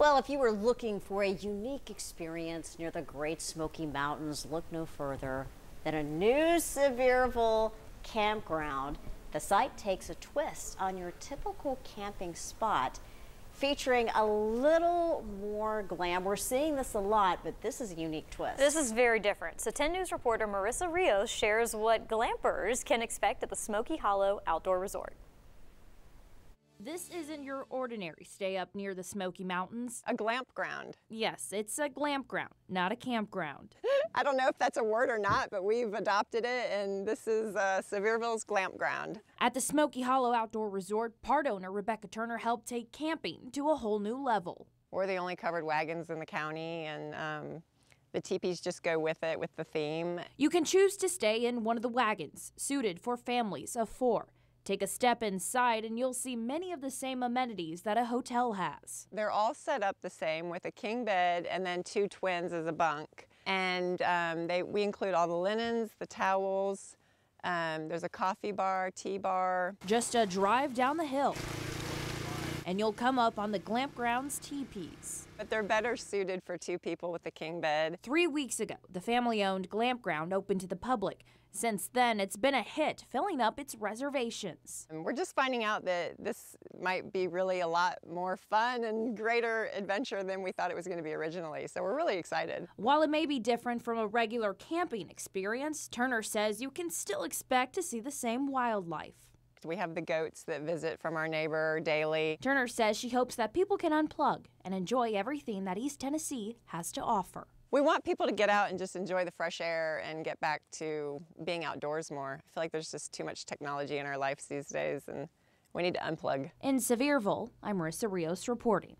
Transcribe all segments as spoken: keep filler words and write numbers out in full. Well, if you were looking for a unique experience near the Great Smoky Mountains, look no further than a new Sevierville campground. The site takes a twist on your typical camping spot, featuring a little more glam. We're seeing this a lot, but this is a unique twist. This is very different. So ten news reporter Marissa Rios shares what glampers can expect at the Smoky Hollow Outdoor Resort. This isn't your ordinary stay up near the Smoky Mountains. A glamp ground. Yes, it's a glamp ground, not a campground. I don't know if that's a word or not, but we've adopted it, and this is uh, Sevierville's glamp ground. At the Smoky Hollow Outdoor Resort, part owner Rebecca Turner helped take camping to a whole new level. We're the only covered wagons in the county, and um, the teepees just go with it, with the theme. You can choose to stay in one of the wagons, suited for families of four. Take a step inside and you'll see many of the same amenities that a hotel has. They're all set up the same with a king bed and then two twins as a bunk. And um, they, we include all the linens, the towels, um, there's a coffee bar, tea bar. Just a drive down the hill and you'll come up on the Glamp Grounds teepees. But they're better suited for two people with the king bed. Three weeks ago, the family-owned Glamp Ground opened to the public. Since then, it's been a hit, filling up its reservations. And we're just finding out that this might be really a lot more fun and greater adventure than we thought it was going to be originally, so we're really excited. While it may be different from a regular camping experience, Turner says you can still expect to see the same wildlife. We have the goats that visit from our neighbor daily. Turner says she hopes that people can unplug and enjoy everything that East Tennessee has to offer. We want people to get out and just enjoy the fresh air and get back to being outdoors more. I feel like there's just too much technology in our lives these days, and we need to unplug. In Sevierville, I'm Marissa Rios reporting.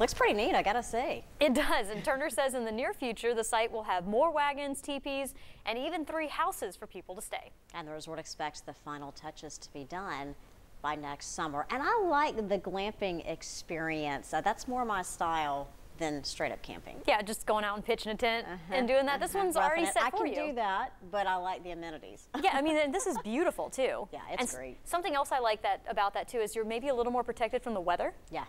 Looks pretty neat, I gotta say. It does, and Turner says in the near future, the site will have more wagons, teepees, and even three houses for people to stay. And the resort expects the final touches to be done by next summer. And I like the glamping experience. Uh, that's more my style than straight up camping. Yeah, just going out and pitching a tent uh-huh, and doing that. Uh-huh. This one's Roughing already set it. for you. I can you. do that, but I like the amenities. Yeah, I mean, this is beautiful too. Yeah, it's and great. Something else I like that about that too is you're maybe a little more protected from the weather. Yeah.